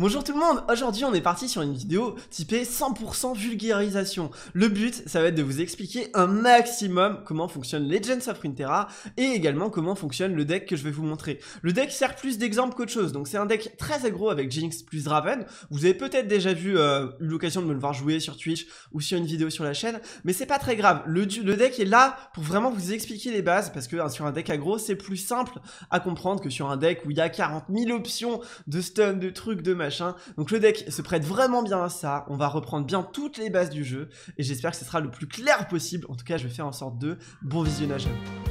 Bonjour tout le monde, aujourd'hui on est parti sur une vidéo typée 100% vulgarisation. Le but, ça va être de vous expliquer un maximum comment fonctionne Legends of Runeterra et également comment fonctionne le deck que je vais vous montrer. Le deck sert plus d'exemple qu'autre chose, donc c'est un deck très aggro avec Jinx plus Draven. Vous avez peut-être déjà vu l'occasion de me le voir jouer sur Twitch ou sur une vidéo sur la chaîne, mais c'est pas très grave. Le deck est là pour vraiment vous expliquer les bases, parce que sur un deck aggro, c'est plus simple à comprendre que sur un deck où il y a 40 000 options de stun, de trucs, de machin. Donc le deck se prête vraiment bien à ça, on va reprendre bien toutes les bases du jeu et j'espère que ce sera le plus clair possible. En tout cas je vais faire en sorte de bon visionnage à vous.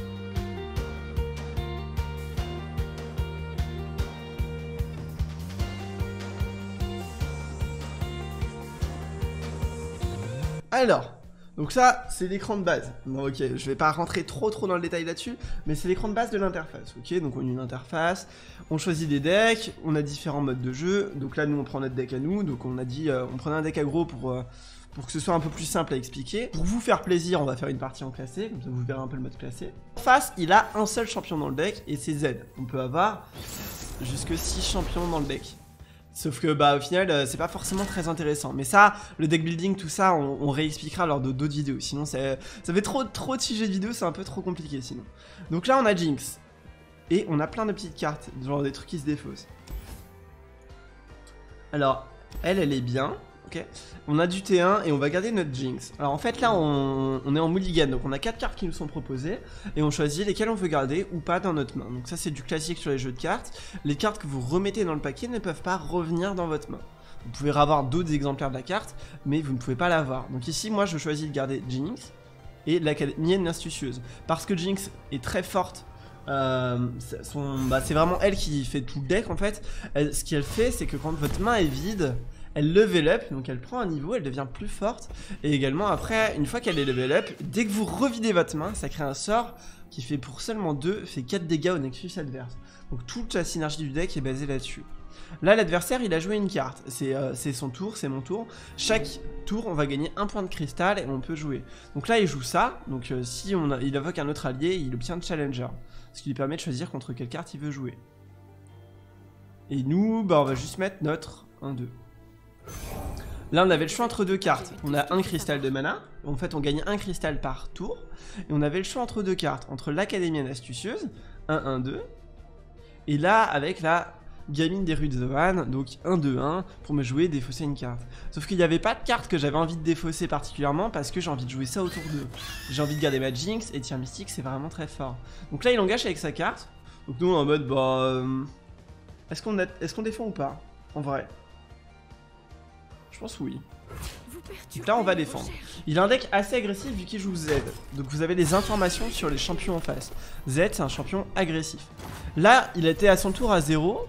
Alors, donc ça c'est l'écran de base. Bon, ok, je vais pas rentrer trop dans le détail là-dessus, mais c'est l'écran de base de l'interface. Ok, donc on a une interface, on choisit des decks, on a différents modes de jeu. Donc là nous on prend notre deck à nous, donc on a dit on prenait un deck aggro pour que ce soit un peu plus simple à expliquer. Pour vous faire plaisir, on va faire une partie en classé, comme ça vous verrez un peu le mode classé. En face, il a un seul champion dans le deck et c'est Zed. On peut avoir jusque 6 champions dans le deck. Sauf que bah au final c'est pas forcément très intéressant. Mais ça, le deck building, tout ça, on réexpliquera lors d'autres vidéos. Sinon ça fait trop de sujets de vidéos, c'est un peu trop compliqué sinon. Donc là on a Jinx. Et on a plein de petites cartes, genre des trucs qui se défaussent. Alors, elle est bien. Ok. On a du T1 et on va garder notre Jinx. Alors en fait là on est en mulligan, donc on a 4 cartes qui nous sont proposées et on choisit lesquelles on veut garder ou pas dans notre main. Donc ça c'est du classique sur les jeux de cartes. Les cartes que vous remettez dans le paquet ne peuvent pas revenir dans votre main. Vous pouvez avoir d'autres exemplaires de la carte, mais vous ne pouvez pas l'avoir. Donc ici moi je choisis de garder Jinx et l'Académienne astucieuse. Parce que Jinx est très forte. C'est vraiment elle qui fait tout le deck en fait. Ce qu'elle fait, c'est que quand votre main est vide, elle level up, donc elle prend un niveau, elle devient plus forte. Et également après, une fois qu'elle est level up, dès que vous revidez votre main, ça crée un sort qui fait pour seulement 2, fait 4 dégâts au nexus adverse. Donc toute la synergie du deck est basée là-dessus. Là l'adversaire il a joué une carte, c'est son tour, c'est mon tour. Chaque tour on va gagner un point de cristal et on peut jouer. Donc là il joue ça, donc il invoque un autre allié, il obtient Challenger. Ce qui lui permet de choisir contre quelle carte il veut jouer. Et nous, bah on va juste mettre notre 1-2. Là on avait le choix entre deux cartes. On a un cristal de mana. En fait on gagne un cristal par tour. Et on avait le choix entre deux cartes. Entre l'Académienne astucieuse, 1-1-2. Et là avec la Gamine des rues de Zohan, donc 1-2-1 pour me jouer et défausser une carte. Sauf qu'il n'y avait pas de carte que j'avais envie de défausser particulièrement, parce que j'ai envie de jouer ça autour d'eux. J'ai envie de garder ma Jinx et Tir Mystique, c'est vraiment très fort. Donc là il engage avec sa carte. Donc nous on est en mode bah est-ce qu'on défend ou pas? En vrai je pense oui. Donc là on va défendre. Il a un deck assez agressif vu qu'il joue Zed. Donc vous avez des informations sur les champions en face. Zed c'est un champion agressif. Là il était à son tour à 0.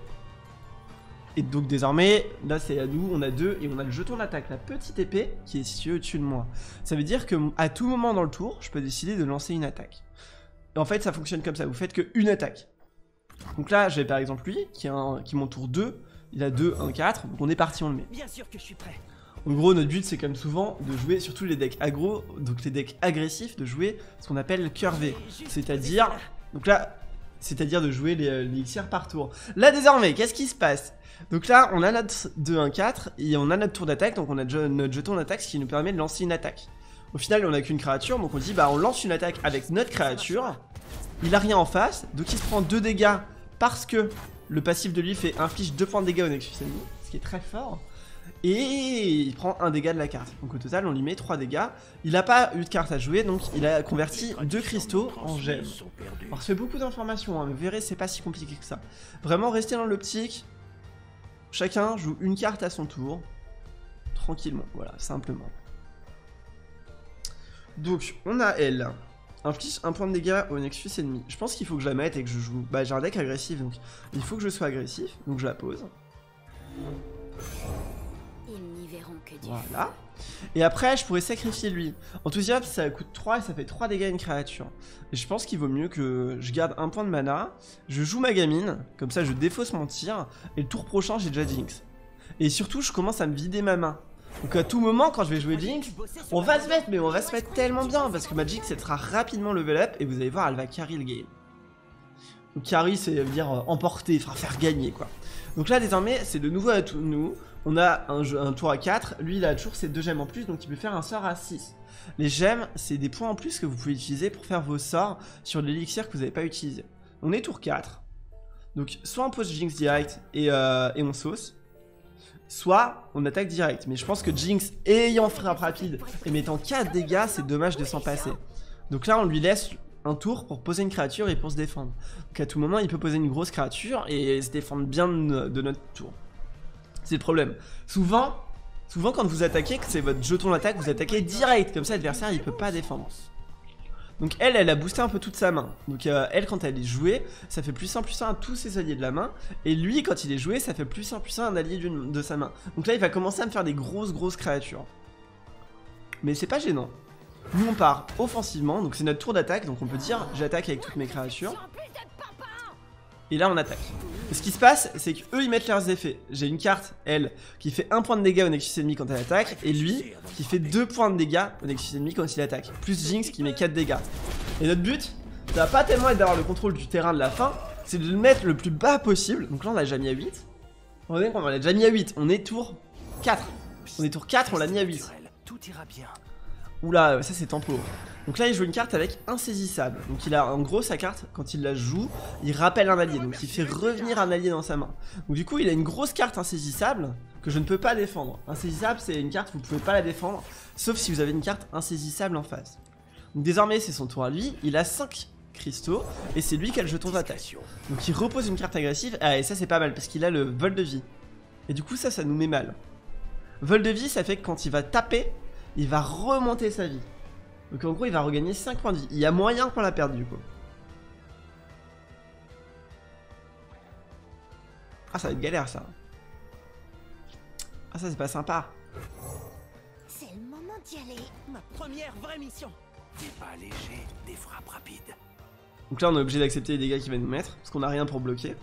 Et donc désormais, là c'est à nous, on a 2 et on a le jeton d'attaque, la petite épée qui est située au-dessus de moi. Ça veut dire que à tout moment dans le tour, je peux décider de lancer une attaque. Et en fait ça fonctionne comme ça, vous faites qu'une attaque. Donc là j'ai par exemple lui, qui est mon tour 2, il a 2, 1, 4, donc on est parti, on le met. Bien sûr que je suis prêt. En gros notre but c'est comme souvent de jouer, surtout les decks aggro, donc les decks agressifs, de jouer ce qu'on appelle curvé. C'est-à-dire, donc là, c'est-à-dire de jouer l'élixir par tour. Là désormais, qu'est-ce qui se passe? Donc là on a notre 2-1-4 et on a notre tour d'attaque, donc on a notre jeton d'attaque, ce qui nous permet de lancer une attaque. Au final on n'a qu'une créature, donc on dit bah on lance une attaque avec notre créature. Il a rien en face, donc il se prend 2 dégâts parce que le passif de lui fait inflige 2 points de dégâts au nexus ennemi, ce qui est très fort. Et il prend 1 dégât de la carte, donc au total on lui met 3 dégâts. Il n'a pas eu de carte à jouer, donc il a converti 2 cristaux en gemmes. Alors ça fait beaucoup d'informations, hein, mais vous verrez c'est pas si compliqué que ça. Vraiment restez dans l'optique, chacun joue une carte à son tour, tranquillement, voilà, simplement. Donc on a elle, inflige 1 point de dégâts au nexus ennemi. Je pense qu'il faut que je la mette et que je joue, bah j'ai un deck agressif donc il faut que je sois agressif, donc je la pose. Voilà. Et après je pourrais sacrifier lui. Enthousiasme ça coûte 3 et ça fait 3 dégâts à une créature. Et je pense qu'il vaut mieux que je garde un point de mana. Je joue ma gamine, comme ça je défausse mon tir. Et le tour prochain j'ai déjà Jinx. Et surtout je commence à me vider ma main. Donc à tout moment quand je vais jouer Jinx, on va se mettre, mais on va se mettre tellement bien. Parce que ma Jinx elle sera rapidement level up et vous allez voir elle va carry le game. Donc carry c'est veut dire emporter, enfin faire gagner quoi. Donc là désormais c'est de nouveau à nous. On a un tour à 4, lui il a toujours ses 2 gemmes en plus, donc il peut faire un sort à 6. Les gemmes, c'est des points en plus que vous pouvez utiliser pour faire vos sorts sur l'élixir que vous n'avez pas utilisé. On est tour 4, donc soit on pose Jinx direct et on sauce, soit on attaque direct. Mais je pense que Jinx ayant frappe rapide et mettant 4 dégâts, c'est dommage de s'en passer. Donc là on lui laisse un tour pour poser une créature et pour se défendre. Donc à tout moment il peut poser une grosse créature et se défendre bien de notre tour. C'est le problème. Souvent quand vous attaquez, que c'est votre jeton d'attaque, vous attaquez direct. Comme ça l'adversaire il peut pas défendre. Donc elle a boosté un peu toute sa main. Donc elle quand elle est jouée, ça fait +1/+1 à tous ses alliés de la main. Et lui quand il est joué, ça fait +1/+1 à un allié de sa main. Donc là il va commencer à me faire des grosses créatures. Mais c'est pas gênant. Nous on part offensivement, donc c'est notre tour d'attaque. Donc on peut dire j'attaque avec toutes mes créatures. Et là on attaque. Ce qui se passe, c'est qu'eux ils mettent leurs effets. J'ai une carte, elle, qui fait 1 point de dégâts au Nexus ennemi quand elle attaque. Et lui, qui fait 2 points de dégâts au Nexus ennemi quand il attaque. Plus Jinx qui met 4 dégâts. Et notre but, ça va pas tellement être d'avoir le contrôle du terrain de la fin, c'est de le mettre le plus bas possible. Donc là on l'a déjà mis à 8. On l'a déjà mis à 8, on est tour 4. On est tour 4, on l'a mis à 8. Oula, ça c'est tempo. Donc là il joue une carte avec insaisissable. Donc il a en gros sa carte, quand il la joue, il rappelle un allié, donc il fait revenir un allié dans sa main. Donc du coup il a une grosse carte insaisissable que je ne peux pas défendre. Insaisissable c'est une carte que vous ne pouvez pas la défendre, sauf si vous avez une carte insaisissable en face. Donc désormais c'est son tour à lui, il a 5 cristaux et c'est lui qui a le jeton d'attaque. Donc il repose une carte agressive, et ça c'est pas mal parce qu'il a le vol de vie. Et du coup ça nous met mal. Vol de vie ça fait que quand il va taper, il va remonter sa vie. Donc en gros il va regagner 5 points de vie. Il y a moyen qu'on la perde du coup. Ah ça va être galère ça. Ah ça c'est pas sympa. C'est le moment d'y aller. Ma première vraie mission. Des pas légers, des frappes rapides. Donc là on est obligé d'accepter les dégâts qu'il va nous mettre, parce qu'on a rien pour bloquer.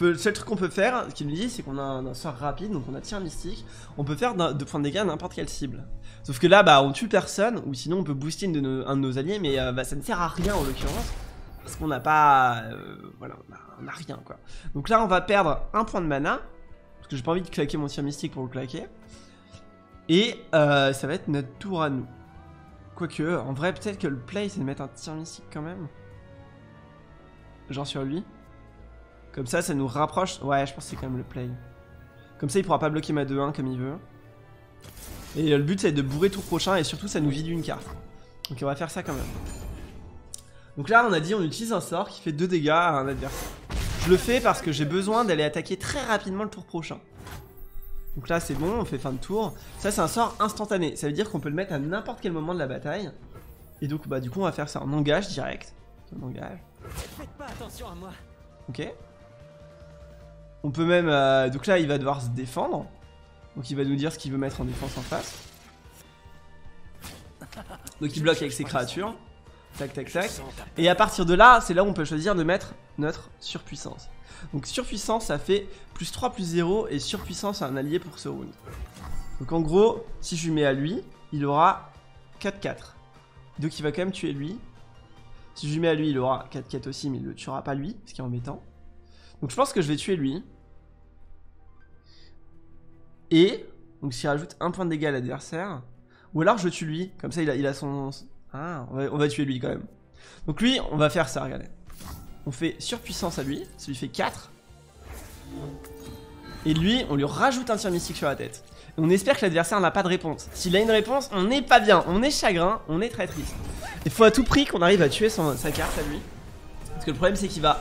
Le seul truc qu'on peut faire, ce qu'il nous dit, c'est qu'on a un sort rapide, donc on attire un mystique. On peut faire 2 points de dégâts à n'importe quelle cible. Sauf que là bah on tue personne, ou sinon on peut booster un de nos alliés, mais bah, ça ne sert à rien en l'occurrence. Parce qu'on n'a pas... voilà, on a rien quoi. Donc là on va perdre 1 point de mana, parce que j'ai pas envie de claquer mon tir mystique pour le claquer. Et ça va être notre tour à nous. Quoique, en vrai peut-être que le play c'est de mettre un tir mystique quand même. Genre sur lui. Comme ça, ça nous rapproche. Ouais, je pense que c'est quand même le play. Comme ça, il pourra pas bloquer ma 2-1 comme il veut. Et le but, c'est de bourrer tour prochain. Et surtout, ça nous vide une carte. Donc, on va faire ça quand même. Donc là, on a dit on utilise un sort qui fait 2 dégâts à un adversaire. Je le fais parce que j'ai besoin d'aller attaquer très rapidement le tour prochain. Donc là, c'est bon, on fait fin de tour. Ça, c'est un sort instantané. Ça veut dire qu'on peut le mettre à n'importe quel moment de la bataille. Et donc, bah, du coup, on va faire ça. On engage direct. On engage. Faites pas attention à moi. Ok. On peut même... donc là, il va devoir se défendre. Donc il va nous dire ce qu'il veut mettre en défense en face. Donc il bloque avec ses créatures. Tac, tac, tac. Et à partir de là, c'est là où on peut choisir de mettre notre surpuissance. Donc surpuissance, ça fait +3/+0 et surpuissance à un allié pour ce round. Donc en gros, si je lui mets à lui, il aura 4-4. Donc il va quand même tuer lui. Si je lui mets à lui, il aura 4-4 aussi, mais il le tuera pas lui, ce qui est embêtant. Donc je pense que je vais tuer lui. Et, donc s'il rajoute 1 point de dégâts à l'adversaire, ou alors je tue lui, comme ça il a son... Ah, on va tuer lui quand même. Donc lui, on va faire ça, regardez. On fait surpuissance à lui, ça lui fait 4. Et lui, on lui rajoute un tir mystique sur la tête. Et on espère que l'adversaire n'a pas de réponse. S'il a une réponse, on n'est pas bien, on est chagrin, on est très triste. Il faut à tout prix qu'on arrive à tuer sa carte à lui. Parce que le problème c'est qu'il va...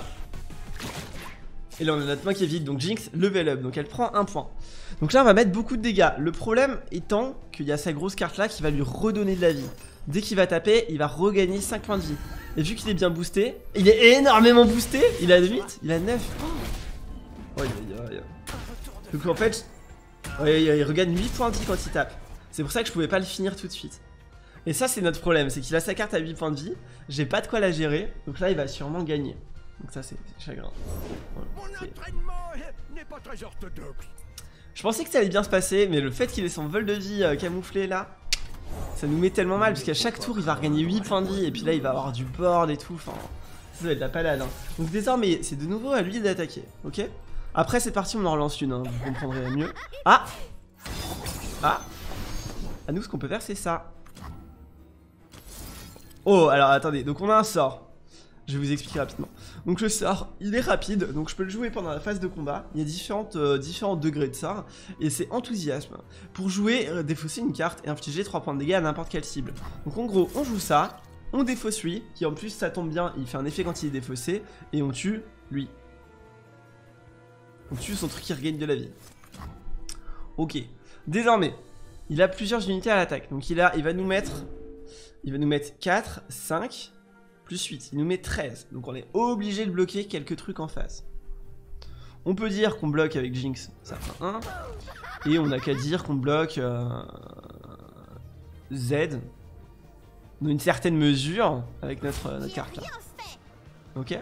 Et là on a notre main qui est vide, donc Jinx, level up, donc elle prend 1 point. Donc là on va mettre beaucoup de dégâts. Le problème étant qu'il y a sa grosse carte là qui va lui redonner de la vie. Dès qu'il va taper, il va regagner 5 points de vie. Et vu qu'il est bien boosté, il est énormément boosté. Il a 8, il a 9. Donc en fait, il regagne 8 points de vie quand il tape. C'est pour ça que je pouvais pas le finir tout de suite. Et ça c'est notre problème, c'est qu'il a sa carte à 8 points de vie, j'ai pas de quoi la gérer, donc là il va sûrement gagner. Donc ça c'est chagrin. Je pensais que ça allait bien se passer, mais le fait qu'il ait son vol de vie camouflé là, ça nous met tellement mal, parce qu'à chaque tour il va regagner 8 points de vie, et puis là il va avoir du board et tout, enfin, ça va être de la palade. Hein. Donc désormais c'est de nouveau à lui d'attaquer, ok. Après c'est parti, on en relance une, hein, vous comprendrez mieux. Ah, ah, à nous ce qu'on peut faire c'est ça. Oh alors attendez, donc on a un sort. Je vais vous expliquer rapidement. Donc le sort, il est rapide, donc je peux le jouer pendant la phase de combat. Il y a différents degrés de sort, et c'est enthousiasme. Pour jouer, défausser une carte et infliger 3 points de dégâts à n'importe quelle cible. Donc en gros, on joue ça, on défausse lui, qui en plus ça tombe bien, il fait un effet quand il est défaussé, et on tue lui. On tue son truc qui regagne de la vie. Ok, désormais, il a plusieurs unités à l'attaque, donc il va nous mettre 4, 5... plus 8, il nous met 13, donc on est obligé de bloquer quelques trucs en face. On peut dire qu'on bloque avec Jinx, ça fait 1, et on n'a qu'à dire qu'on bloque Zed, dans une certaine mesure, avec notre carte là. Ok.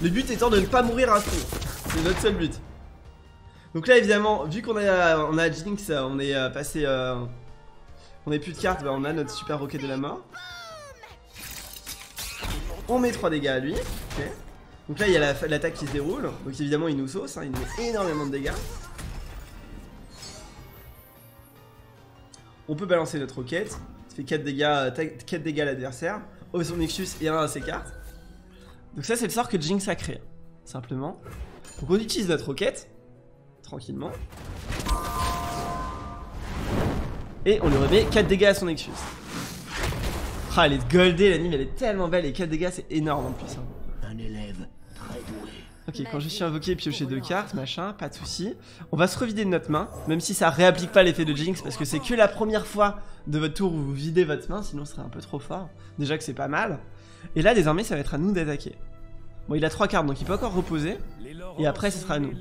Le but étant de ne pas mourir à coup, c'est notre seul but. Donc là évidemment, vu qu'on a Jinx, on est passé... on n'a plus de cartes, bah on a notre super roquet de la mort. On met 3 dégâts à lui. Okay. Donc là, il y a l'attaque qui se déroule. Donc évidemment, il nous sauce, hein, il nous met énormément de dégâts. On peut balancer notre roquette. Ça fait 4 dégâts à l'adversaire. Oh, son Nexus et 1 à ses cartes. Donc ça, c'est le sort que Jinx a créé. Simplement. Donc on utilise notre roquette. Tranquillement. Et on lui remet 4 dégâts à son Nexus. Ah, elle est goldée, l'anime, elle est tellement belle. Et 4 dégâts, c'est énorme en plus. Un élève très doué. Ok, quand je suis invoqué, piocher 2 cartes, machin, pas de soucis. On va se revider de notre main, même si ça réapplique pas l'effet de Jinx, parce que c'est que la première fois de votre tour où vous videz votre main, sinon ce serait un peu trop fort. Déjà que c'est pas mal. Et là, désormais, ça va être à nous d'attaquer. Bon, il a 3 cartes, donc il peut encore reposer. Et après, ce sera à nous.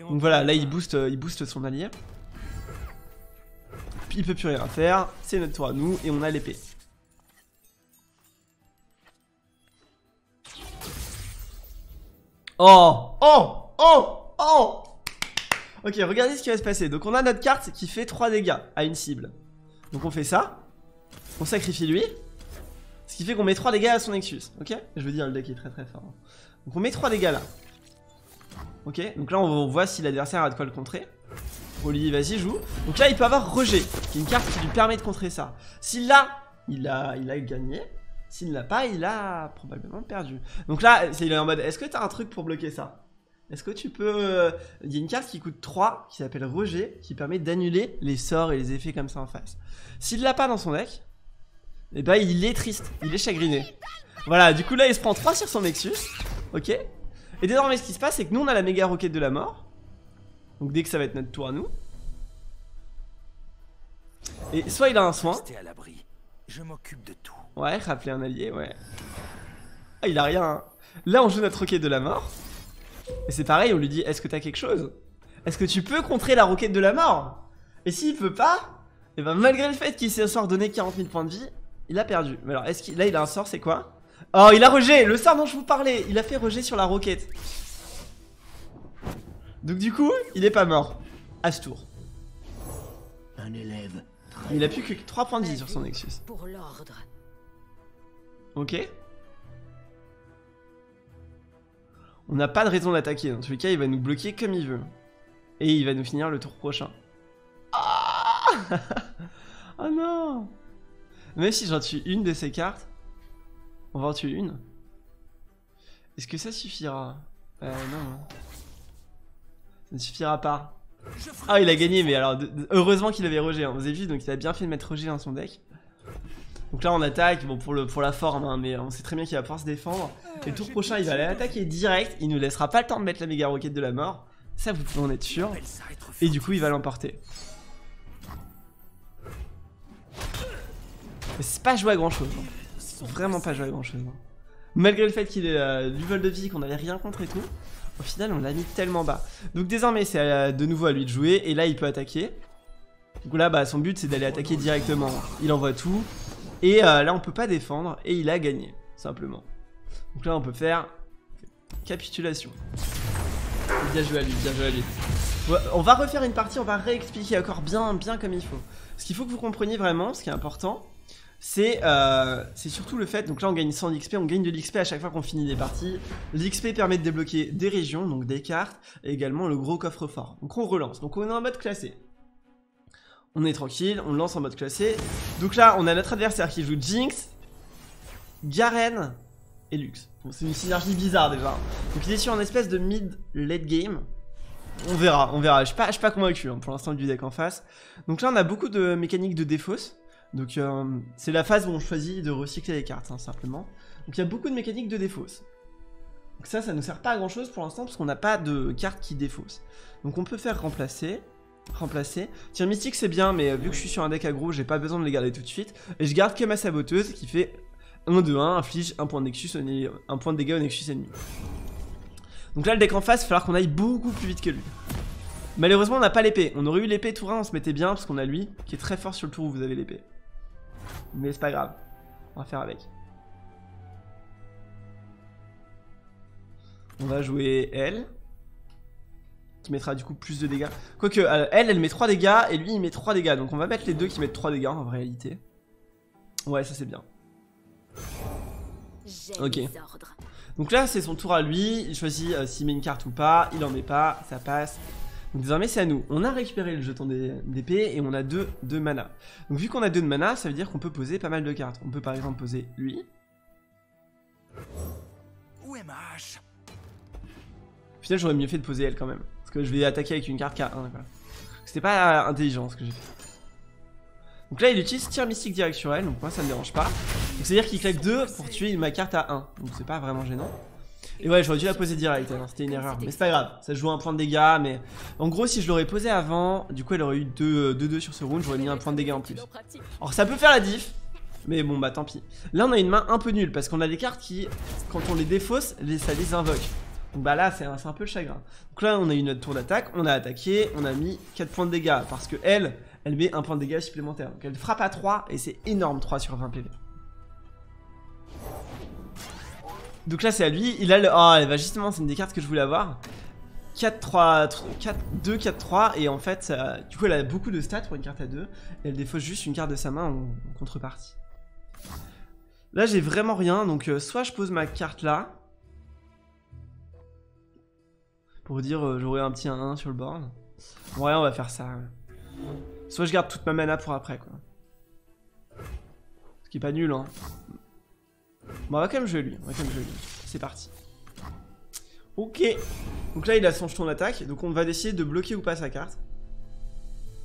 Donc voilà, là, il booste son allié. Il peut plus rien faire, c'est notre tour à nous et on a l'épée. Oh, oh, oh, oh. Ok, regardez ce qui va se passer. Donc on a notre carte qui fait 3 dégâts à une cible. Donc on fait ça, on sacrifie lui, ce qui fait qu'on met 3 dégâts à son Nexus. Ok, je veux dire le deck est très fort. Donc on met 3 dégâts là. Ok, donc là on voit si l'adversaire a de quoi le contrer. Oli, vas-y, joue. Donc là, il peut avoir Roger, qui est une carte qui lui permet de contrer ça. S'il l'a, il a gagné. S'il l'a pas, il a probablement perdu. Donc là, il est en mode, est-ce que t'as un truc pour bloquer ça? Est-ce que tu peux... Il y a une carte qui coûte 3, qui s'appelle Roger, qui permet d'annuler les sorts et les effets comme ça en face. S'il l'a pas dans son deck, eh ben, il est triste, il est chagriné. Voilà, du coup là, il se prend 3 sur son Nexus. Ok. Et désormais, ce qui se passe, c'est que nous, on a la méga roquette de la mort. Donc dès que ça va être notre tour à nous. Et soit il a un soin. Je m'occupe de tout. Ouais, rappeler un allié, ouais. Ah, il a rien. Hein. Là, on joue notre roquette de la mort. Et c'est pareil, on lui dit, est-ce que t'as quelque chose? Est-ce que tu peux contrer la roquette de la mort? Et s'il peut pas, et ben malgré le fait qu'il s'est soir donné 40 000 points de vie, il a perdu. Mais alors, est-ce qu'il... Là, il a un sort, c'est quoi? Oh, il a rejet. Le sort dont je vous parlais, il a fait rejet sur la roquette. Donc du coup, il est pas mort, à ce tour. Il a plus que 3 points de vie sur son Nexus. Ok. On n'a pas de raison d'attaquer, dans tous les cas il va nous bloquer comme il veut. Et il va nous finir le tour prochain. Ah oh non. Même si j'en tue une de ces cartes, on va en tuer une. Est-ce que ça suffira? Non. Ça ne suffira pas. Ah, il a gagné, mais alors heureusement qu'il avait Roger, hein, vous avez vu, donc il a bien fait de mettre Roger dans son deck. Donc là on attaque, bon pour la forme, hein, mais on sait très bien qu'il va pouvoir se défendre. Et le tour prochain il va aller attaquer direct, il ne laissera pas le temps de mettre la méga roquette de la mort. Ça vous pouvez en être sûr. Et du coup il va l'emporter. C'est pas joué à grand chose, hein. Vraiment pas joué à grand chose, hein. Malgré le fait qu'il ait du vol de vie, qu'on n'avait rien contre et tout. Au final, on l'a mis tellement bas. Donc désormais, c'est de nouveau à lui de jouer. Et là, il peut attaquer. Donc là, bah, son but, c'est d'aller attaquer directement. Il envoie tout. Et là, on peut pas défendre. Et il a gagné, simplement. Donc là, on peut faire capitulation. Bien joué à lui, bien joué à lui. On va refaire une partie, on va réexpliquer encore bien comme il faut. Ce qu'il faut que vous compreniez vraiment, ce qui est important, c'est surtout le fait, donc là on gagne 100 d'XP, on gagne de l'XP à chaque fois qu'on finit des parties. L'XP permet de débloquer des régions, donc des cartes, et également le gros coffre-fort. Donc on relance, donc on est en mode classé. On est tranquille, on lance en mode classé. Donc là on a notre adversaire qui joue Jinx, Garen et Lux. Bon, c'est une synergie bizarre déjà. Donc il est sur une espèce de mid-late game. On verra, on verra. Je suis pas convaincu hein, pour l'instant du deck en face. Donc là on a beaucoup de mécaniques de défausse. Donc c'est la phase où on choisit de recycler les cartes hein, simplement. Donc il y a beaucoup de mécaniques de défausse. Donc ça nous sert pas à grand chose pour l'instant parce qu'on n'a pas de cartes qui défaussent. Donc on peut faire remplacer. Tir mystique c'est bien, mais vu que je suis sur un deck aggro, j'ai pas besoin de les garder tout de suite. Et je garde que ma saboteuse qui fait 1-2-1, inflige 1 point de nexus, un point de dégâts au nexus ennemi. Donc là le deck en face, il va falloir qu'on aille beaucoup plus vite que lui. Malheureusement on n'a pas l'épée, on aurait eu l'épée tour 1, on se mettait bien parce qu'on a lui qui est très fort sur le tour où vous avez l'épée. Mais c'est pas grave, on va faire avec. On va jouer elle, qui mettra du coup plus de dégâts. Quoique elle met 3 dégâts et lui il met 3 dégâts, donc on va mettre les deux qui mettent 3 dégâts en réalité. Ouais ça c'est bien. Ok. Donc là c'est son tour à lui, il choisit s'il met une carte ou pas, il en met pas, ça passe. Donc désormais c'est à nous, on a récupéré le jeton d'épée et on a 2 de mana. Donc vu qu'on a 2 de mana, ça veut dire qu'on peut poser pas mal de cartes. On peut par exemple poser lui. Au final j'aurais mieux fait de poser elle quand même, parce que je vais attaquer avec une carte K1. C'était pas intelligent ce que j'ai fait. Donc là il utilise tir mystique direct sur elle, donc moi ça me dérange pas. Donc c'est à dire qu'il claque 2 pour tuer ma carte à 1, donc c'est pas vraiment gênant. Et ouais j'aurais dû la poser direct, c'était une erreur, mais c'est pas grave, ça joue un point de dégâts. Mais en gros si je l'aurais posé avant, du coup elle aurait eu 2-2 sur ce round, j'aurais mis un point de dégâts en plus. Alors ça peut faire la diff, mais bon bah tant pis. Là on a une main un peu nulle, parce qu'on a des cartes qui, quand on les défausse, ça les invoque. Donc bah là c'est un peu le chagrin. Donc là on a eu notre tour d'attaque, on a attaqué, on a mis 4 points de dégâts, parce que elle met un point de dégâts supplémentaire. Donc elle frappe à 3 et c'est énorme, 3 sur 20 PV. Donc là c'est à lui, il a le... Oh elle va justement, c'est une des cartes que je voulais avoir. 4-3, 4-2, 4-3, et en fait ça... du coup elle a beaucoup de stats pour une carte à 2. Et elle défausse juste une carte de sa main en contrepartie. Là j'ai vraiment rien, donc soit je pose ma carte là. Pour dire j'aurai un petit 1-1 sur le board. Bon ouais on va faire ça. Ouais. Soit je garde toute ma mana pour après quoi. Ce qui est pas nul hein. Bon on va quand même jouer lui, c'est parti. Ok. Donc là il a son jeton d'attaque, donc on va décider de bloquer ou pas sa carte.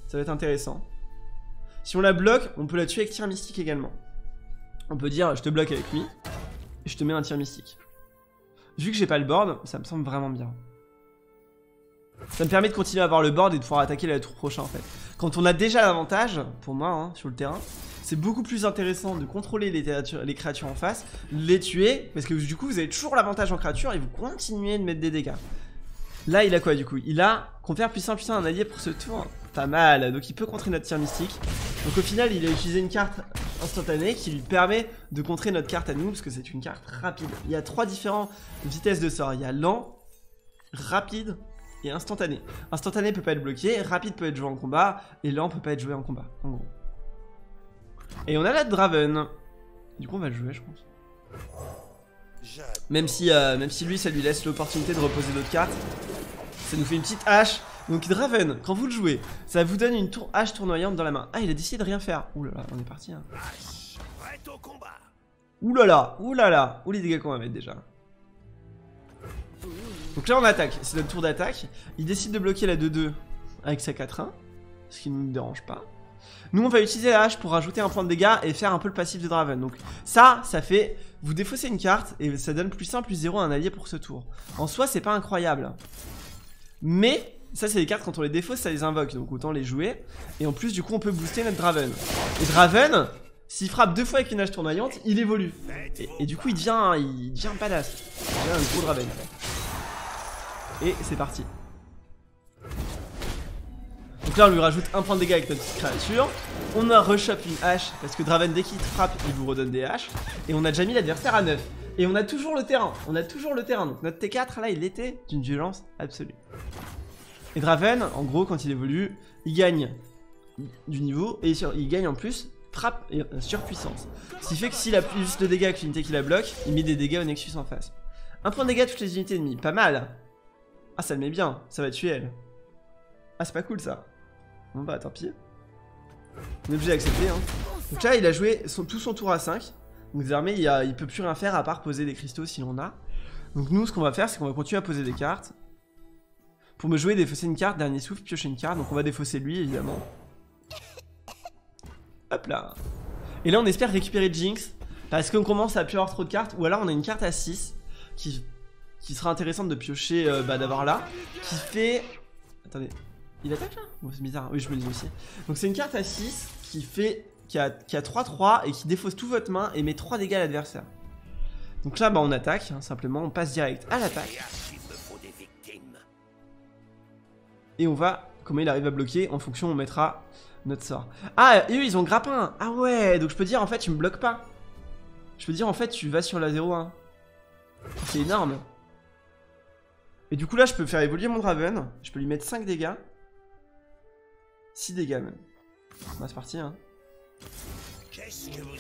Ça va être intéressant. Si on la bloque, on peut la tuer avec tir mystique également. On peut dire je te bloque avec lui, et je te mets un tir mystique. Vu que j'ai pas le board, ça me semble vraiment bien. Ça me permet de continuer à avoir le board et de pouvoir attaquer la tour prochaine en fait. Quand on a déjà l'avantage, pour moi, hein, sur le terrain, c'est beaucoup plus intéressant de contrôler les créatures en face, les tuer, parce que du coup vous avez toujours l'avantage en créature et vous continuez de mettre des dégâts. Là il a quoi du coup? Il a confère +1/+1 un allié pour ce tour, pas mal, donc il peut contrer notre tir mystique. Donc au final il a utilisé une carte instantanée qui lui permet de contrer notre carte à nous, parce que c'est une carte rapide. Il y a 3 différentes vitesses de sort, il y a lent, rapide, et instantané. Instantané peut pas être bloqué, rapide peut être joué en combat, et lent peut pas être joué en combat, en gros. Et on a la Draven. Du coup on va le jouer je pense. Même si lui ça lui laisse l'opportunité de reposer d'autres cartes. Ça nous fait une petite hache. Donc Draven, quand vous le jouez, ça vous donne une hache tournoyante dans la main. Ah il a décidé de rien faire. Ouh là là, on est parti hein. Ouh là là, ouh là là. Ouh les dégâts qu'on va mettre déjà. Donc là on attaque, c'est notre tour d'attaque. Il décide de bloquer la 2-2 avec sa 4-1, ce qui ne nous dérange pas. Nous on va utiliser la hache pour rajouter un point de dégâts et faire un peu le passif de Draven. Donc ça fait, vous défaussez une carte et ça donne +1/+0 à un allié pour ce tour. En soi c'est pas incroyable. Mais ça c'est les cartes, quand on les défausse ça les invoque, donc autant les jouer. Et en plus du coup on peut booster notre Draven. Et Draven, s'il frappe 2 fois avec une hache tournoyante, il évolue. Et du coup il devient un badass. Il devient un gros Draven. Et c'est parti. Donc là on lui rajoute un point de dégâts avec notre petite créature. On a rechoppe une hache, parce que Draven dès qu'il frappe il vous redonne des haches. Et on a déjà mis l'adversaire à 9. Et on a toujours le terrain, donc notre T4 là il était d'une violence absolue. Et Draven en gros quand il évolue, il gagne du niveau et il gagne en plus frappe et surpuissance. Ce qui fait que s'il a plus de dégâts que l'unité qui la bloque, il met des dégâts au Nexus en face. 1 point de dégâts à toutes les unités ennemies, pas mal. Ah, ça le met bien, ça va tuer elle. Ah, c'est pas cool ça. Bon bah, tant pis. On est obligé d'accepter, hein. Donc là, il a joué tout son tour à 5. Donc désormais, il peut plus rien faire à part poser des cristaux s'il en a. Donc nous, ce qu'on va faire, c'est qu'on va continuer à poser des cartes. Pour me jouer, défausser une carte, dernier souffle, piocher une carte. Donc on va défausser lui, évidemment. Hop là. Et là, on espère récupérer Jinx. Parce qu'on commence à plus avoir trop de cartes. Ou alors, on a une carte à 6 qui sera intéressante de piocher, d'avoir là. Qui fait... Attendez. Il attaque là? Oh, c'est bizarre. Oui, je me le dis aussi. Donc c'est une carte à 6 qui fait... qui a 3-3 et qui défausse toute votre main et met 3 dégâts à l'adversaire. Donc là, bah, on attaque, hein, simplement, on passe direct à l'attaque. Et on va, comment il arrive à bloquer, en fonction, on mettra notre sort. Ah, et eux, ils ont grappin. Ah ouais, donc je peux dire, en fait, tu me bloques pas. Je peux dire, en fait, tu vas sur la 0-1. C'est énorme. Et du coup, là, je peux faire évoluer mon Draven. Je peux lui mettre 5 dégâts. 6 dégâts, même. Bah, c'est parti, hein.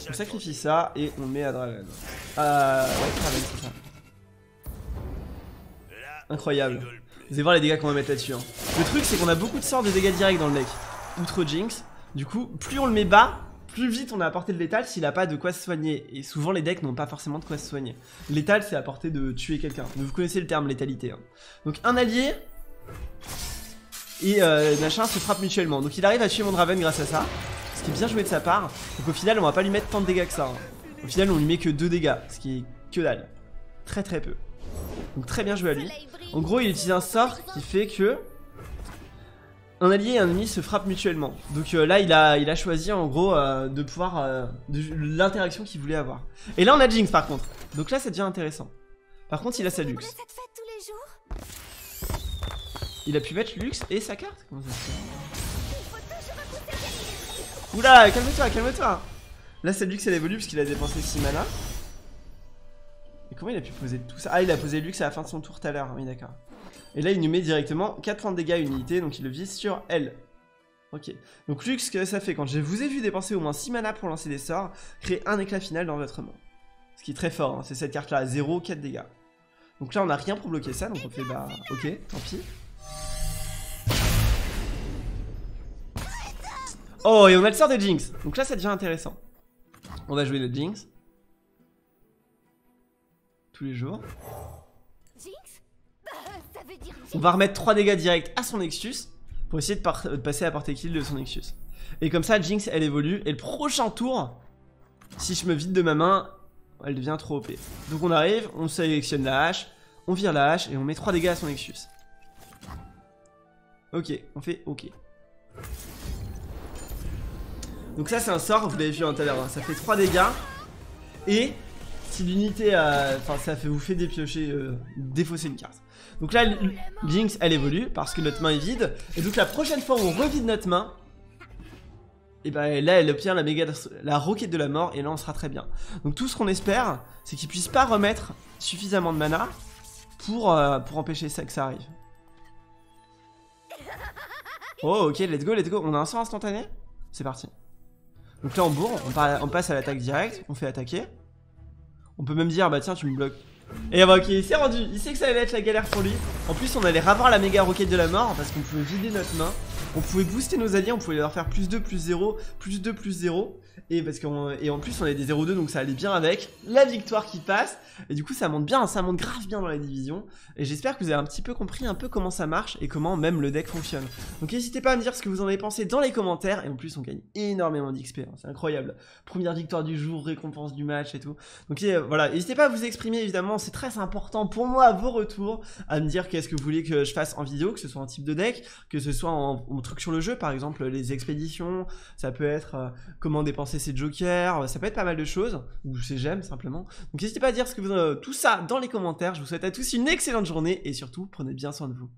On sacrifie ça et on met à Draven. Ouais, Draven, c'est ça. Incroyable. Vous allez voir les dégâts qu'on va mettre là-dessus, hein. Le truc, c'est qu'on a beaucoup de sorts de dégâts directs dans le deck. Outre Jinx. Du coup, plus on le met bas, plus vite on a à portée de létal s'il a pas de quoi se soigner. Et souvent, les decks n'ont pas forcément de quoi se soigner. Létal, c'est à portée de tuer quelqu'un. Vous connaissez le terme létalité, hein. Donc, un allié. Et machin se frappe mutuellement. Donc, il arrive à tuer mon Draven grâce à ça. Ce qui est bien joué de sa part. Donc au final, on va pas lui mettre tant de dégâts que ça, hein. Au final, on lui met que 2 dégâts, ce qui est que dalle. Très très peu. Donc très bien joué à lui. En gros, il utilise un sort qui fait que un allié et un ennemi se frappent mutuellement. Donc là, il a choisi en gros de pouvoir l'interaction qu'il voulait avoir. Et là, on a Jinx par contre. Donc là, ça devient intéressant. Par contre, il a sa Lux. Il a pu mettre Lux et sa carte. Comment ça se fait? Oula, calme-toi, calme-toi. Là, c'est Lux, elle évolue parce qu'il a dépensé 6 mana. Et comment il a pu poser tout ça? Ah, il a posé Lux à la fin de son tour tout à l'heure, oui d'accord. Et là, il nous met directement 4 points de dégâts à une unité, donc il le vise sur elle. Ok, donc Lux, que ça fait? Quand je vous ai vu dépenser au moins 6 mana pour lancer des sorts, créer un éclat final dans votre main. Ce qui est très fort, hein, c'est cette carte-là, 0, 4 dégâts. Donc là, on n'a rien pour bloquer ça, donc on fait bah... Ok, tant pis. Oh, et on a le sort de Jinx. Donc là, ça devient intéressant. On va jouer notre Jinx. Tous les jours. On va remettre 3 dégâts directs à son Nexus pour essayer de passer à portée kill de son Nexus. Et comme ça, Jinx, elle évolue. Et le prochain tour, si je me vide de ma main, elle devient trop OP. Donc on arrive, on sélectionne la hache, on vire la hache et on met 3 dégâts à son Nexus. Ok, on fait ok. Donc ça c'est un sort, vous l'avez vu tout à l'heure, hein. Ça fait 3 dégâts. Et si l'unité a... Enfin ça fait, vous fait dépiocher, défausser une carte. Donc là Jinx elle évolue parce que notre main est vide. Et donc la prochaine fois où on revide notre main, et ben là elle obtient la méga... la roquette de la mort et là on sera très bien. Donc tout ce qu'on espère c'est qu'il puisse pas remettre suffisamment de mana pour empêcher ça que ça arrive. Oh ok, let's go, let's go. On a un sort instantané? C'est parti. Donc là on bourre, on passe à l'attaque directe, on fait attaquer. On peut même dire bah tiens tu me bloques. Et bah ok, il s'est rendu, il sait que ça allait être la galère pour lui. En plus on allait ravoir la méga roquette de la mort parce qu'on pouvait vider notre main. On pouvait booster nos alliés, on pouvait leur faire plus 2, plus 0, plus 2, plus 0. Et en plus on avait des 0-2 donc ça allait bien avec. La victoire qui passe. Et du coup ça monte bien, ça monte grave bien dans la division. Et j'espère que vous avez un petit peu compris un peu comment ça marche et comment même le deck fonctionne. Donc n'hésitez pas à me dire ce que vous en avez pensé dans les commentaires. Et en plus on gagne énormément d'XP, hein, c'est incroyable. Première victoire du jour, récompense du match et tout. Donc voilà, n'hésitez pas à vous exprimer évidemment. C'est très important pour moi, à vos retours, à me dire qu'est-ce que vous voulez que je fasse en vidéo, que ce soit en type de deck, que ce soit en truc sur le jeu, par exemple les expéditions, ça peut être comment dépenser ses jokers, ça peut être pas mal de choses, ou ses gemmes simplement. Donc n'hésitez pas à dire ce que vous, tout ça dans les commentaires, je vous souhaite à tous une excellente journée et surtout prenez bien soin de vous.